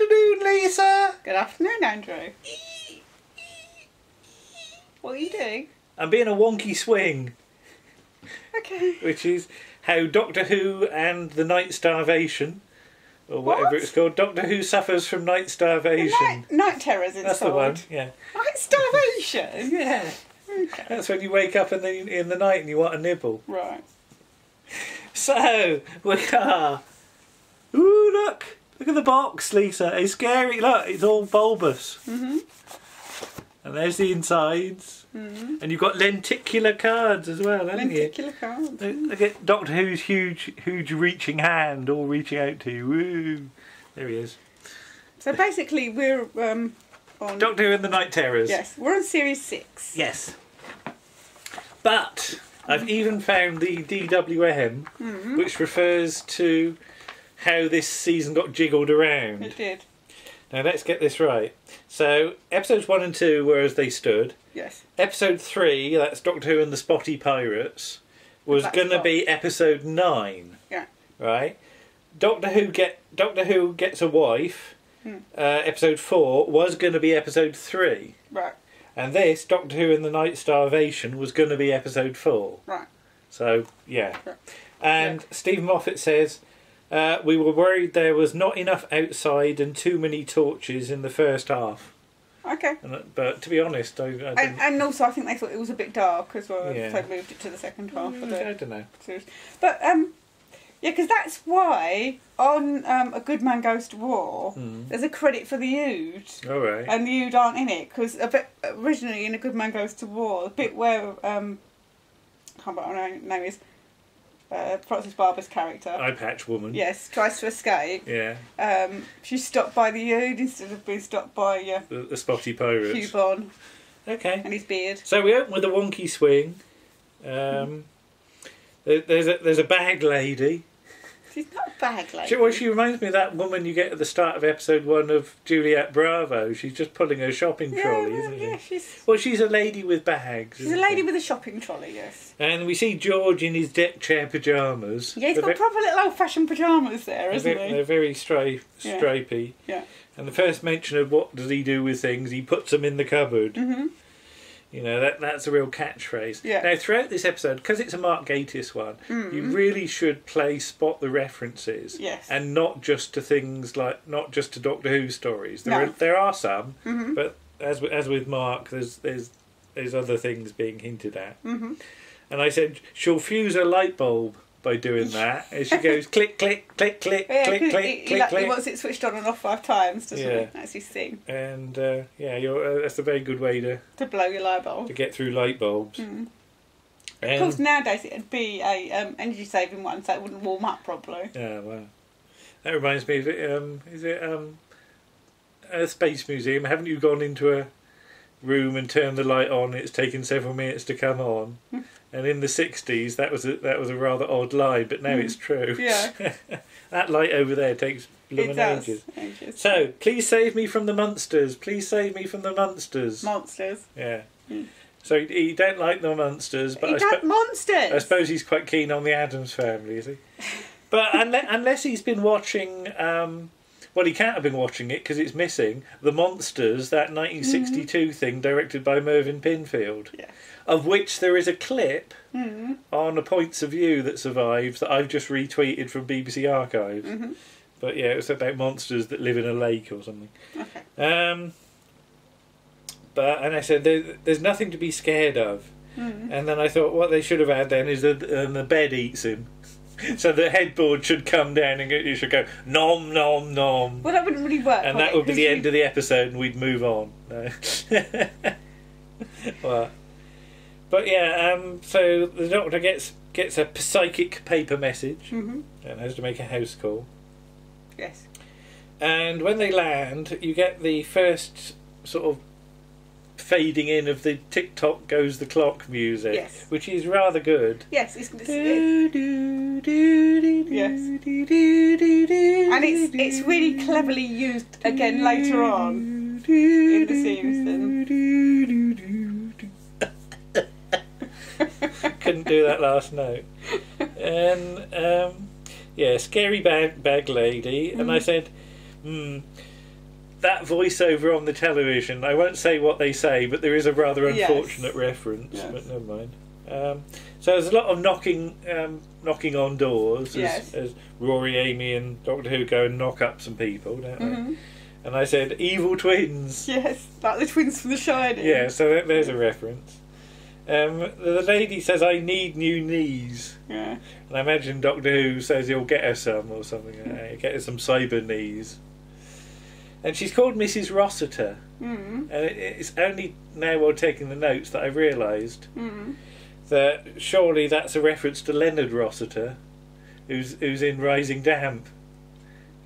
afternoon, Lisa. Good afternoon, Andrew. What are you doing? I'm being a wonky swing. Okay. Which is how Doctor Who and the Night Starvation, or whatever it's called. Doctor Who suffers from Night Starvation. Night Terrors in That's the one, yeah. Night Starvation? Yeah. Okay. That's when you wake up in the night and you want a nibble. Right. So, we are... Ooh, look! Look at the box, Lisa. It's scary. Look, it's all bulbous. Mm-hmm. And there's the insides. Mm-hmm. And you've got lenticular cards as well, haven't you? Lenticular cards. Look at Doctor Who's huge reaching hand, all reaching out to you. Woo! There he is. So basically we're on... Doctor Who and the Night Terrors. Yes, we're on Series 6. Yes. But I've even found the DWM, mm-hmm. which refers to how this season got jiggled around. It did. Now let's get this right. So episodes 1 and 2 were as they stood. Yes. Episode 3, that's Doctor Who and the Spotty Pirates, was going to be episode 9. Yeah. Right. Doctor Who gets a wife. Hmm. Episode 4 was going to be episode 3. Right. And this Doctor Who and the Night Starvation was going to be episode 4. Right. So yeah. Right. And yeah. Stephen Moffat says. We were worried there was not enough outside and too many torches in the first half. Okay. But to be honest, I didn't... And also I think they thought it was a bit dark as well, yeah. So they moved it to the second half. I don't know. But, yeah, because that's why on A Good Man Goes to War, there's a credit for the Ood. All right. And the Ood aren't in it, because originally in A Good Man Goes to War, the bit where, I can't remember what her name is, Frances Barber's character, Eyepatch Woman, yes, tries to escape. Yeah, she's stopped by the Ood instead of being stopped by the Spotty Pirates. Hugh Bond. Okay. And his beard. So we open with a wonky swing. There's a bag lady. She's not a bag lady. She reminds me of that woman you get at the start of episode 1 of Juliet Bravo. She's just pulling her shopping trolley, isn't she? Yeah, she's a lady with bags. She's a lady with a shopping trolley, yes. And we see George in his deck chair pyjamas. Yeah, he's got proper little old-fashioned pyjamas there, isn't he? They're very stripy. Yeah. And the first mention of what does he do with things, he puts them in the cupboard. Mm-hmm. You know, that's a real catchphrase. Yeah. Now, throughout this episode, because it's a Mark Gatiss one, you really should spot the references. Yes. And not just to things like, not just to Doctor Who stories. There are some, but as with Mark, there's other things being hinted at. Mm-hmm. And I said, she'll fuse a light bulb by doing that. And she goes, click, click, click, click, click, click, click, click. He wants it switched on and off 5 times, doesn't he? That's his thing. And, yeah, that's a very good way to blow your light bulb. To get through light bulbs. Mm. Of course, nowadays it would be a energy-saving one, so it wouldn't warm up, probably. Yeah, well. That reminds me, is it a space museum? Haven't you gone into a room and turned the light on? It's taken several minutes to come on. And in the 60s, that was a rather odd lie, but now it's true. Yeah. That light over there takes blooming ages. So, please save me from the monsters. Please save me from the monsters. Monsters. Yeah. Mm. So he don't like the monsters, but I suppose he's quite keen on the Addams family, is he? But unless he's been watching, well, he can't have been watching it because it's missing The Monsters, that 1962 thing directed by Mervyn Pinfield. Yeah. Of which there is a clip on A Points of View that survives that I've just retweeted from BBC Archives. Mm-hmm. But yeah, it's about monsters that live in a lake or something. Okay. But and I said there's nothing to be scared of. Mm-hmm. And then I thought what they should have had then is that the bed eats him. So the headboard should come down and you should go nom nom nom. Well, that wouldn't really work. And that would be the end of the episode, and we'd move on. No. Well, but yeah, so the Doctor gets a psychic paper message and has to make a house call. Yes. And when they land, you get the first sort of fading in of the tick-tock goes the clock music, yes. Which is rather good. Yes, it's yes. And it's really cleverly used again later on in the series. Couldn't do that last note. And yeah, scary bag lady. And I said, that voiceover on the television, I won't say what they say, but there is a rather unfortunate reference, but never mind. So there's a lot of knocking on doors, as Rory, Amy and Doctor Who go and knock up some people, don't they? And I said, evil twins. Yes, like the twins from The Shining. Yeah, so there's a reference. The lady says, I need new knees. Yeah. And I imagine Doctor Who says he'll get her some or something. Get her some cyber knees. And she's called Mrs. Rossiter. And it's only now while taking the notes that I've realised that surely that's a reference to Leonard Rossiter, who's in Rising Damp.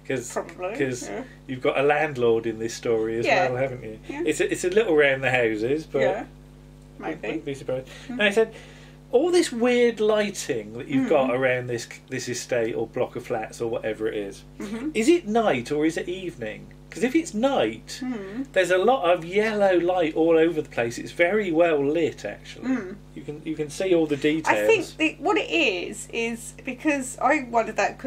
Because you've got a landlord in this story as well, haven't you? It's a little round the houses, but I wouldn't be surprised. And I said, all this weird lighting that you've got around this estate or block of flats or whatever it is it night or is it evening? Because if it's night, there's a lot of yellow light all over the place. It's very well lit, actually. You can see all the details. I think what it is because I wondered that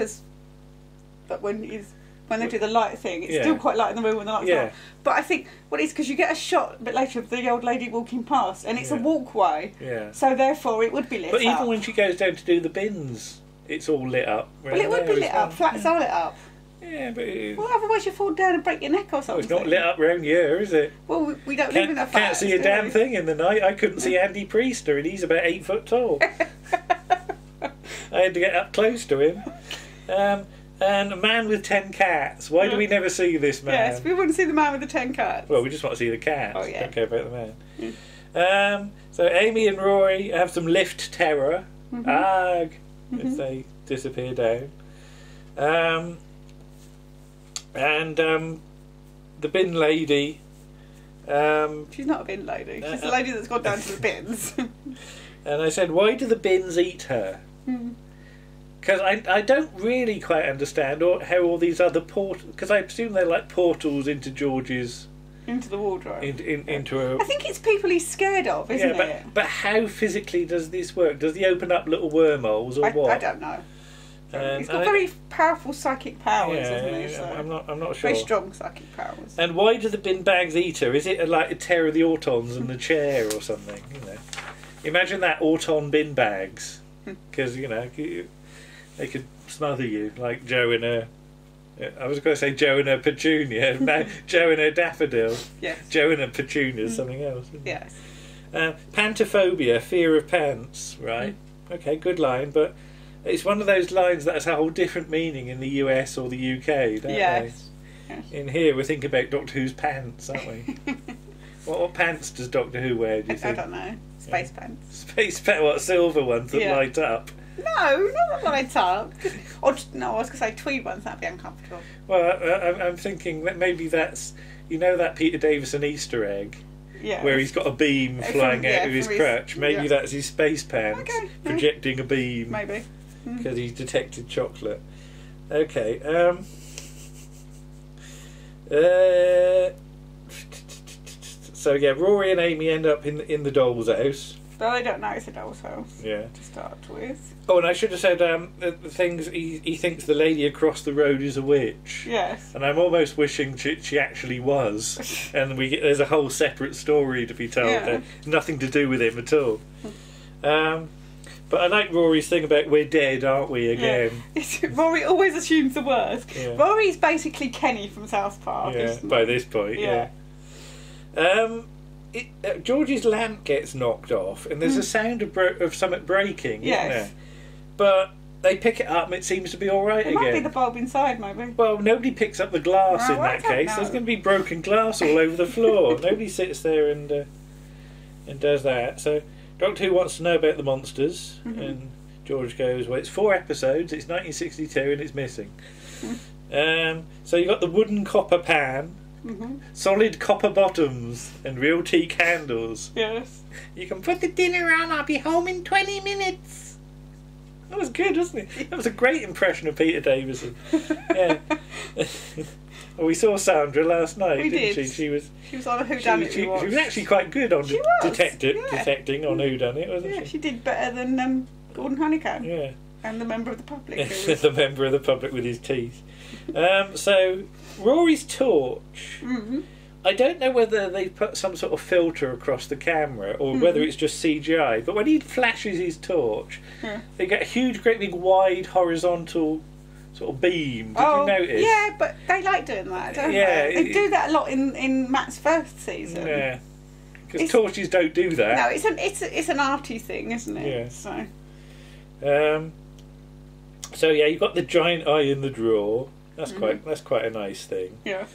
But when they do the light thing, it's still quite light in the room when the light's on. But I think what it is, because you get a shot a bit later of the old lady walking past, and it's a walkway. So therefore, it would be lit up. But even when she goes down to do the bins, it's all lit up. Well, it would be lit up. Flats are lit up. Yeah, but well, otherwise you fall down and break your neck or something. Well, it's not lit up round here, is it? Well, we don't live in that flat. Can't see a damn thing in the night. I couldn't see Andy Priester, and he's about 8 foot tall. I had to get up close to him. And a man with 10 cats. Why do we never see this man? Yes, we wouldn't see the man with the 10 cats. Well, we just want to see the cats. Oh, yeah. Don't care about the man. So Amy and Rory have some lift terror. Arg! If they disappear down. And the bin lady. She's not a bin lady. She's the lady that's gone down to the bins. And I said, why do the bins eat her? Because I don't really quite understand how all these other portals... Because I presume they're like portals into George's... Into the wardrobe. Into a... I think it's people he's scared of, isn't it? But how physically does this work? Does he open up little wormholes or what? I don't know. He's got very powerful psychic powers, isn't he? So I'm not sure. Very strong psychic powers. And why do the bin bags eat her? Is it like a terror of the Autons and the chair or something? You know? Imagine that, Auton bin bags. Because, you know... They could smother you, like Joe in her... I was going to say Joe in her petunia. No, Joe in her daffodil. Yes. Joe in her petunia is something else. Yes. Pantophobia, fear of pants, right? Okay, good line, but it's one of those lines that has a whole different meaning in the US or the UK, don't they? Yes. In here, we're thinking about Doctor Who's pants, aren't we? What pants does Doctor Who wear, do you think? I don't know. Space pants. Space pants, what, silver ones that light up? No, not what I tuck. Or no, I was going to say tweed ones. That'd be uncomfortable. Well, I'm thinking that maybe that's that Peter Davison Easter egg, where he's got a beam flying out of his crutch. Maybe that's his space pants projecting a beam. Maybe because he's detected chocolate. Okay. So yeah, Rory and Amy end up in the doll's house. But I don't know it's a doll's house. Yeah. To start with. Oh, and I should have said the things he thinks the lady across the road is a witch. Yes. And I'm almost wishing she actually was, and there's a whole separate story to be told. There, nothing to do with him at all. But I like Rory's thing about we're dead, aren't we, again. Yeah. Rory always assumes the worst. Yeah. Rory's basically Kenny from South Park. Yeah. By this point, yeah. George's lamp gets knocked off, and there's a sound of something breaking, isn't there? But they pick it up, and it seems to be all right again. It might be the bulb inside, maybe. Well, nobody picks up the glass in that case. Know. There's going to be broken glass all over the floor. Nobody sits there and does that. So Doctor Who wants to know about the monsters, and George goes, "Well, it's 4 episodes. It's 1962, and it's missing." So you got the wooden copper pan. Solid copper bottoms and real tea candles. Yes. You can put the dinner on, I'll be home in 20 minutes. That was good, wasn't it? That was a great impression of Peter Davison. Yeah. We saw Sandra last night, didn't we? She was on a whodunit. She was actually quite good on detecting on whodunit, wasn't she? Yeah, she did better than Gordon Honeycomb. Yeah. And the member of the public. The member of the public with his teeth. So Rory's torch. Mm-hmm. I don't know whether they put some sort of filter across the camera or whether it's just CGI, but when he flashes his torch, they get a huge, great big wide horizontal sort of beam. Did you notice? Yeah, but they like doing that, don't they? They do that a lot in Matt's first season. Yeah, because torches don't do that. No, it's an arty thing, isn't it? Yeah. So yeah, you've got the giant eye in the drawer. That's quite a nice thing. Yeah.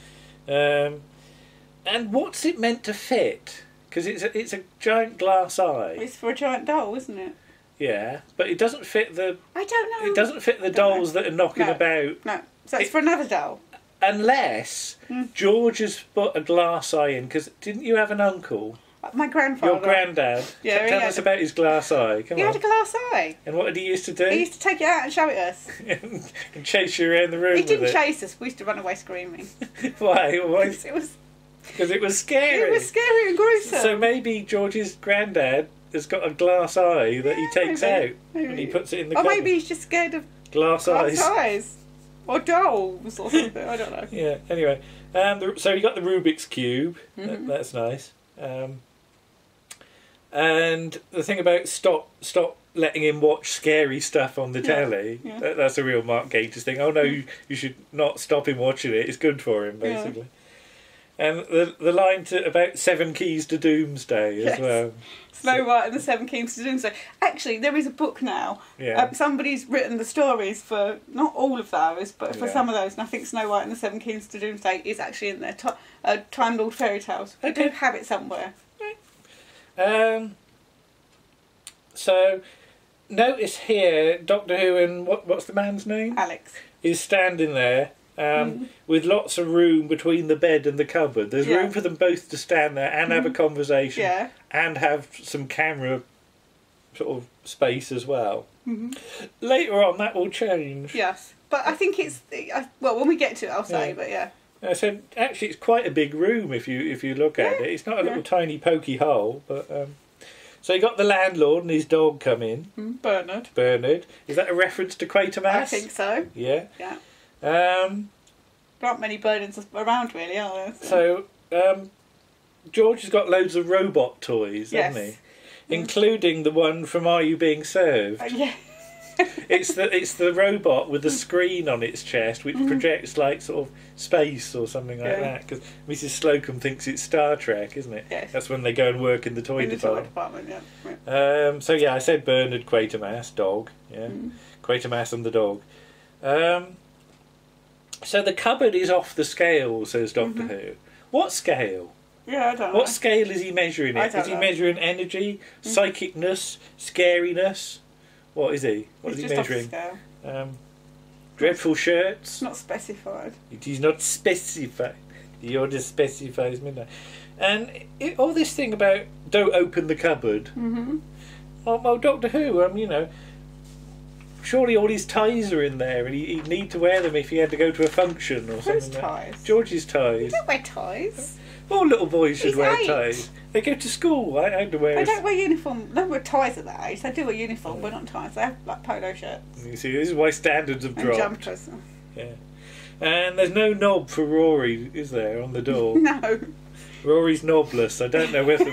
And what's it meant to fit? Because it's a giant glass eye. It's for a giant doll, isn't it? Yeah, but it doesn't fit the... I don't know. It doesn't fit the dolls that are knocking about. No, so it's for another doll. Unless George has put a glass eye in, because didn't you have an uncle? My grandfather. Your granddad. Yeah, tell us about his glass eye. Come on. He had a glass eye. And what did he used to do? He used to take it out and show it us. And chase you around the room. He didn't chase us. We used to run away screaming. Why? Because it was scary. It was scary and gruesome. So maybe George's granddad has got a glass eye that he takes out and he puts it in the cupboard. Or maybe he's just scared of glass eyes. Or dolls or something. I don't know. Yeah, anyway. So you got the Rubik's cube. That's nice. And the thing about stop letting him watch scary stuff on the telly, that's a real Mark Gatiss thing. Oh no, you should not stop him watching it. It's good for him, basically. Yeah. And the line about Seven Keys to Doomsday as well. Snow White and the Seven Keys to Doomsday. Actually, there is a book now. Yeah. Somebody's written the stories for, not all of those, but for some of those. And I think Snow White and the Seven Keys to Doomsday is actually in their Time Lord Fairy Tales. They do have it somewhere. So notice here Doctor Who and what's the man's name? Alex. Is standing there with lots of room between the bed and the cupboard. There's room for them both to stand there and have a conversation and have some camera sort of space as well. Later on that will change. Yes, but I think it's, well, when we get to it I'll say, but yeah. So actually, it's quite a big room if you look at it. It's not a little tiny pokey hole, but so you got the landlord and his dog come in. Bernard. Bernard. Is that a reference to Quatermass? I think so. Yeah. Yeah. There aren't many Bernards around, really, are there? So George has got loads of robot toys, hasn't he? Including the one from Are You Being Served? Yeah. it's the robot with the screen on its chest which projects like sort of space or something like that, because Mrs. Slocum thinks it's Star Trek, isn't it? Yes. That's when they go and work in the toy department. So yeah, I said Bernard, Quatermass, dog. Quatermass and the dog. So the cupboard is off the scale, says Doctor Who. What scale? Yeah, I don't know. What scale is he measuring it? Is he measuring energy, psychicness, scariness? What is he? What is he measuring? Dreadful shirts. Not specified. It is not specified. The order specifies midnight. And all this thing about don't open the cupboard. Well, Doctor Who, you know, surely all his ties are in there, and he'd need to wear them if he had to go to a function or something. Whose ties? George's ties. You don't wear ties. All little boys should wear ties. They go to school. I had to wear. They don't wear uniform. They wear ties at that age. They do wear uniform, but not ties. They have like polo shirts. You see, this is why standards have dropped. And jumpers. Yeah, and there's no knob for Rory, is there, on the door? No. Rory's knobless. I don't know whether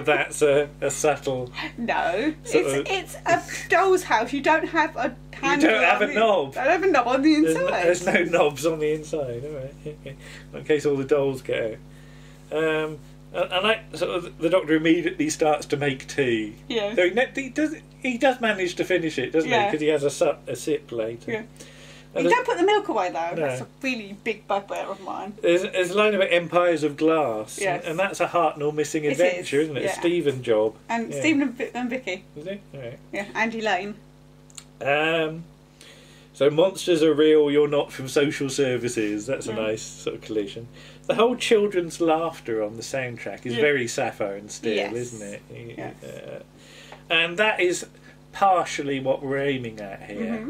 that's a subtle. No, it's a doll's house. You don't have a handle. You don't have a knob. I don't have a knob on the inside. There's no knobs on the inside. All right, in case all the dolls get out. The Doctor immediately starts to make tea. Yeah. So he does manage to finish it, doesn't he? Because he has a sip later. Yeah. You don't put the milk away though. No. That's a really big bugbear of mine. There's a line about Empires of Glass, and that's a Hartnell missing adventure, isn't it? Yeah. A Stephen job. And Stephen and Vicky. Is it? Right. Yeah, Andy Lane. So monsters are real. You're not from social services. That's a nice sort of collision. The whole children's laughter on the soundtrack is very Sappho and Steele, isn't it? Yes. And that is partially what we're aiming at here.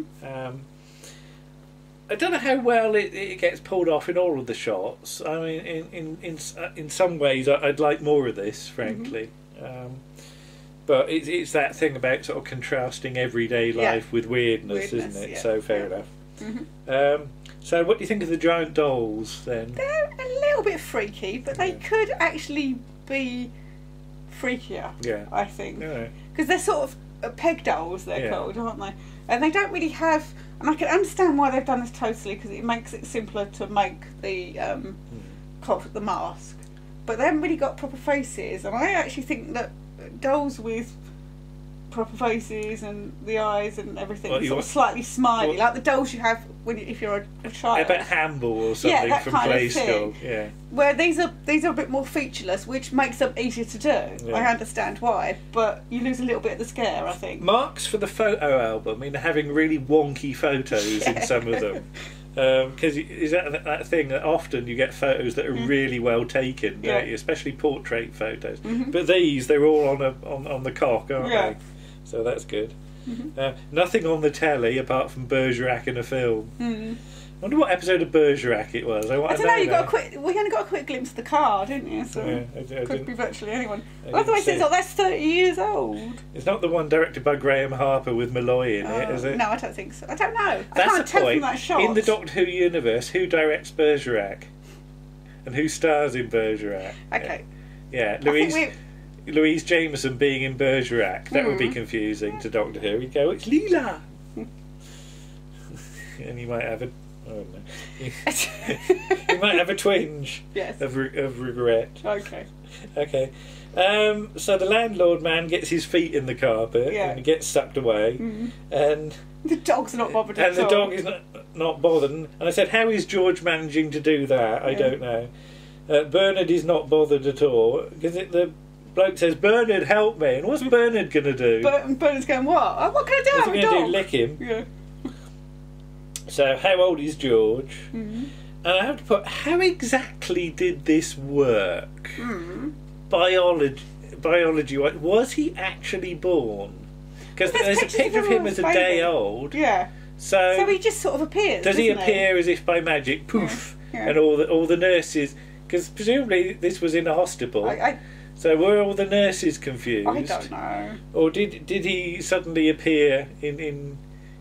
I don't know how well it gets pulled off in all of the shots. I mean, in some ways, I'd like more of this, frankly. But it's that thing about sort of contrasting everyday life with weirdness, isn't it? So fair enough. So what do you think of the giant dolls then? They're a little bit freaky, but they could actually be freakier, I think. Because they're sort of peg dolls, they're called, aren't they? And they don't really have... And I can understand why they've done this totally, because it makes it simpler to make the mask. But they haven't really got proper faces, and I actually think that dolls with proper faces and the eyes and everything sort of slightly smiley, like the dolls you have when if you're a child. About Hamble or something from Play School. Yeah. Where these are a bit more featureless, which makes them easier to do. Yeah. I understand why, but you lose a little bit of the scare, I think. Marks for the photo album, they're having really wonky photos in some of them. Because is that thing that often you get photos that are really well taken, don't you? Especially portrait photos. Mm-hmm. But they're all on the cock, aren't they? So that's good. Mm-hmm. Nothing on the telly apart from Bergerac in a film. Mm. I wonder what episode of Bergerac it was. I don't know. We only got a quick glimpse of the car, didn't you? So it could be virtually anyone. Otherwise, it's like that's 30 years old. It's not the one directed by Graham Harper with Malloy in it, is it? No, I don't think so. I don't know. That's I can't tell from that shot. In the Doctor Who universe, who directs Bergerac, and who stars in Bergerac? Okay. Yeah, Louise Jameson being in Bergerac. That would be confusing to Doctor Who. He'd go, it's Leela! And you might have a... I don't know. You might have a twinge of regret. Okay. So the landlord man gets his feet in the carpet and gets sucked away. Mm. And the dog's not bothered at all. And the dog is not bothered. And I said, how is George managing to do that? I don't know. Bernard is not bothered at all. Because the bloke says, Bernard, help me. And what's Bernard going to do? Bernard's going, what? What can I do? What's he going to do? Lick him? Yeah. So, how old is George? Mm-hmm. And I have to put, how exactly did this work? Mm. Biology. Was he actually born? Because there's a picture of him as a day old. Yeah. So he just sort of appears. Does he appear as if by magic? Poof! Yeah. Yeah. And all the nurses, because presumably this was in a hospital. So were all the nurses confused? I don't know. Or did he suddenly appear in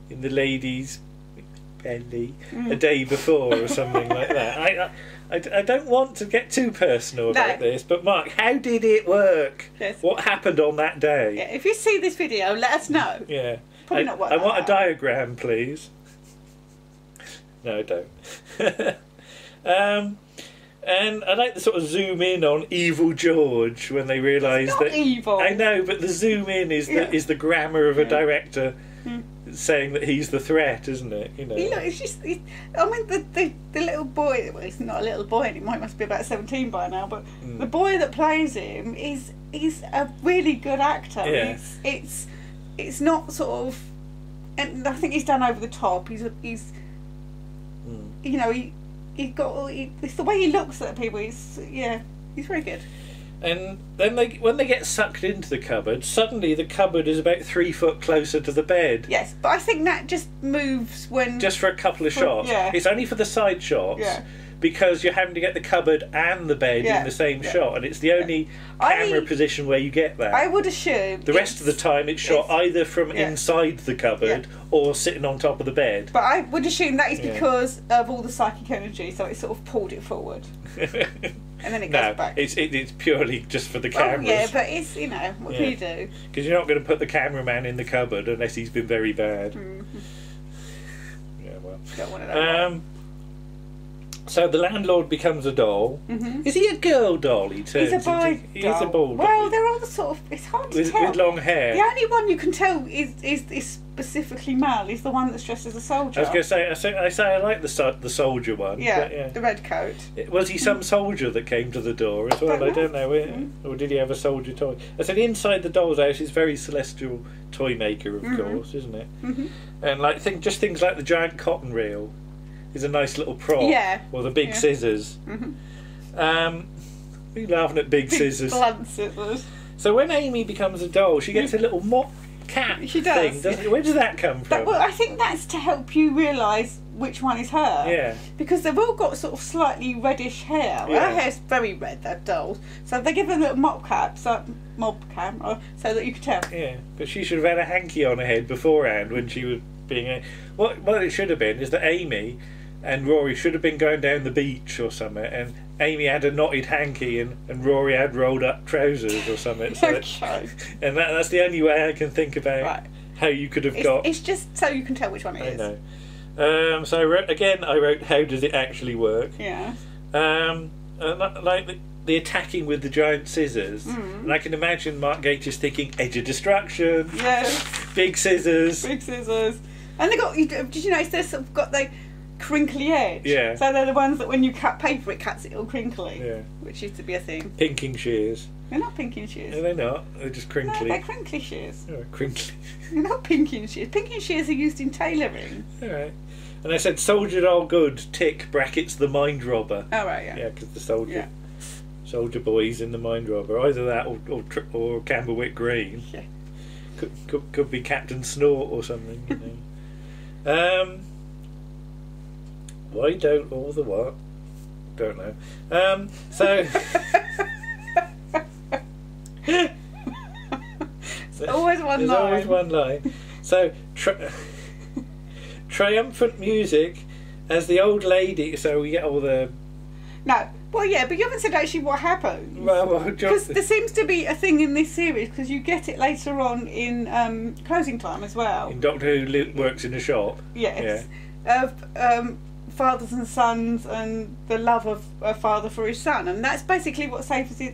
the ladies? A day before or something like that. I don't want to get too personal about this, but Mark, how did it work? Yes. What happened on that day? Yeah, if you see this video, let us know. Yeah. Probably not what I want out. A diagram, please. No, I don't. And I like the sort of zoom in on evil George when they realise that evil. I know, but the zoom in is the grammar of a director. Mm. Saying that he's the threat, isn't it? You know, it's just. I mean, the little boy. Well, he's not a little boy anymore. He must be about 17 by now. But the boy that plays him is a really good actor. Yeah. It's not sort of, and I think he's done over the top. He's you know, it's the way he looks at people. He's very good. And then when they get sucked into the cupboard, suddenly the cupboard is about 3 foot closer to the bed. Yes, but I think that just moves when... Just for a couple of shots. Yeah. It's only for the side shots. Yeah. Because you're having to get the cupboard and the bed in the same shot, and it's the only camera position where you get that. I would assume... The rest of the time it's shot either from inside the cupboard or sitting on top of the bed. But I would assume that is because of all the psychic energy, so it sort of pulled it forward. And then it goes back. It's purely just for the cameras. Oh, yeah, but it's, you know, what can you do? Because you're not going to put the cameraman in the cupboard unless he's been very bad. Mm-hmm. Yeah, well. Don't want to know. So the landlord becomes a doll. Mm-hmm. Is he a girl doll? He turns into... He's a boy doll. Well, they're all sort of... It's hard to tell. With long hair. The only one you can tell is specifically male is the one that's dressed as a soldier. I was going to say, I like the soldier one. Yeah, but, the red coat. Was he some soldier that came to the door as well? I don't know. Or did he have a soldier toy? I said inside the doll's house is very Celestial Toy Maker, of course, isn't it? Mm-hmm. And like just things like the giant cotton reel. Is a nice little prop, or the big scissors. Mm-hmm. Are you laughing at big scissors? Blunt scissors. So when Amy becomes a doll, she gets a little mop cap thing, doesn't she? Where does that come from? Well, I think that's to help you realise which one is her. Yeah. Because they've all got sort of slightly reddish hair. Well, her hair's very red, that doll. So they give her a little mop cap, so that you could tell. Yeah, but she should have had a hanky on her head beforehand when she was being... What it should have been is that Amy... and Rory should have been going down the beach or something, and Amy had a knotted hanky, and Rory had rolled up trousers or something. So okay. And that's the only way I can think about how you could have got... It's just so you can tell which one it is. I know. So I wrote, again, I wrote, how does it actually work? Yeah. Like the attacking with the giant scissors, and I can imagine Mark Gatiss thinking edge of destruction, big scissors, and they got. Did you notice they sort of got the crinkly edge? Yeah. So they're the ones that when you cut paper, it cuts it all crinkly. Yeah. Which used to be a thing. Pinking shears. They're not pinking shears. No, they're not. They're just crinkly. No, they're crinkly shears. Oh, crinkly. They're not pinking shears. Pinking shears are used in tailoring. All right. And I said, soldier all good, tick, brackets, the Mind Robber. Oh, right, yeah. Yeah, because the soldier boys in the Mind Robber. Either that or Camberwick Green. Yeah. Could be Captain Snort or something, you know. Why don't all the what? Don't know. There's always one line. So... triumphant music as the old lady, so we get all the... No, well, yeah, but you haven't said actually what happens. Well, because there seems to be a thing in this series, because you get it later on in Closing Time as well. In Doctor Who works in a shop. Yes. Yeah. Of fathers and sons and the love of a father for his son, and that's basically what saves the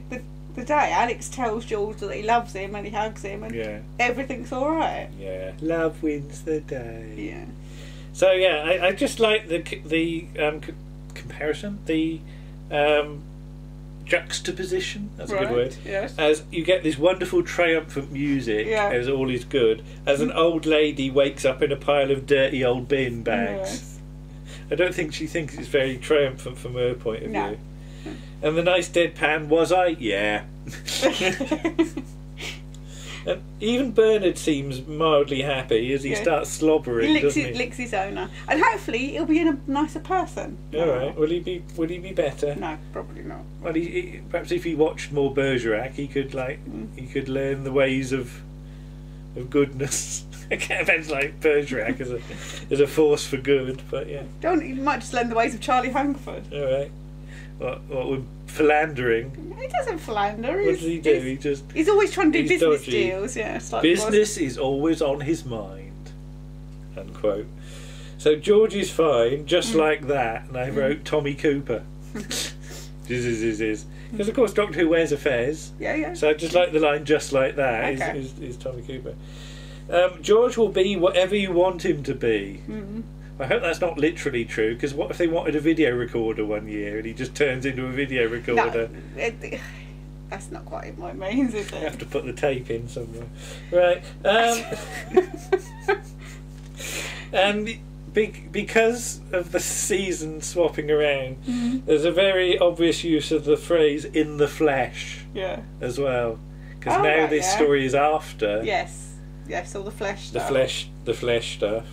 day. Alex tells George that he loves him and he hugs him and everything's all right. Yeah, love wins the day. Yeah. So yeah, I just like the juxtaposition. That's a good word. Yes. As you get this wonderful triumphant music, as all is good, as an old lady wakes up in a pile of dirty old bin bags. Yes. I don't think she thinks it's very triumphant from her point of view. And the nice deadpan was I, yeah. And even Bernard seems mildly happy as he starts slobbering. He licks his owner, and hopefully he'll be in a nicer person. All right. Will he be? Will he be better? No, probably not. Well, he perhaps if he watched more Bergerac, he could he could learn the ways of goodness. I can't imagine Bergerac as a force for good, but yeah. He might just learn the ways of Charlie Hankford. All right. What with philandering? He doesn't philander. What does he do? He's always trying to do business deals. Yeah, business is always on his mind. Unquote. So George is fine, just like that. And I wrote Tommy Cooper. Because of course Doctor Who wears a fez. Yeah, yeah. So I just like the line, just like that. Okay. Is Tommy Cooper? George will be whatever you want him to be. Mm-hmm. I hope that's not literally true, because what if they wanted a video recorder one year and he just turns into a video recorder? No, that's not quite what it means, is it? I have to put the tape in somewhere. Right. And because of the season swapping around, there's a very obvious use of the phrase in the flesh as well. Because now this story is after. Yes, all the flesh stuff. The flesh stuff.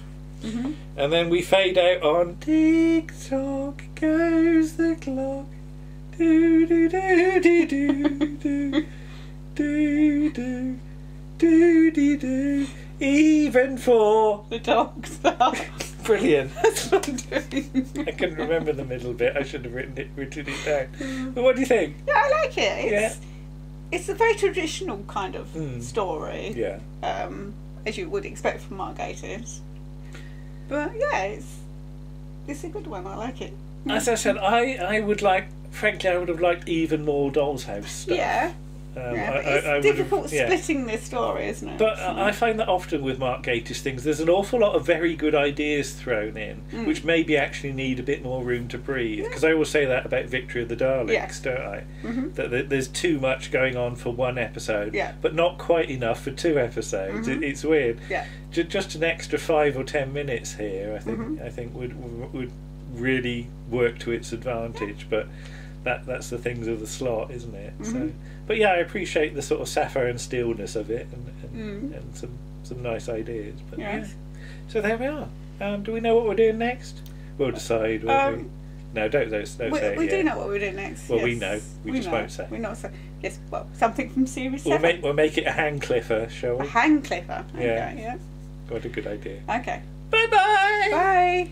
Mm-hmm. And then we fade out on tick tock goes the clock, do do do do do do do do do do do, even for the dogs. Brilliant. That's what I'm doing. I couldn't remember the middle bit. I should have written it down. But what do you think? Yeah, I like it. It's a very traditional kind of story. Yeah. As you would expect from Mark Gatiss. But yeah, it's a good one. I like it. As I said, I would have liked even more Doll's House stuff. Yeah. But it's difficult splitting this story, isn't it? But I find that often with Mark Gatiss things, there's an awful lot of very good ideas thrown in, which maybe actually need a bit more room to breathe. Because I always say that about Victory of the Daleks, don't I? Mm-hmm. That there's too much going on for one episode, but not quite enough for two episodes. Mm-hmm. It's weird. Yeah. Just an extra 5 or 10 minutes here, I think, would really work to its advantage, but. That's the things of the slot, isn't it? So, but yeah, I appreciate the sort of sapphire and steelness of it, and some nice ideas. But yeah. So there we are. Do we know what we're doing next? We'll decide. No, don't say it. We do know what we're doing next. Well, we know. We just won't say. We're not saying. Yes, well, something from series 7. We'll make it a hand cliffer, shall we? A hand cliffer. Okay, yeah. What a good idea. Okay. Bye-bye. Bye.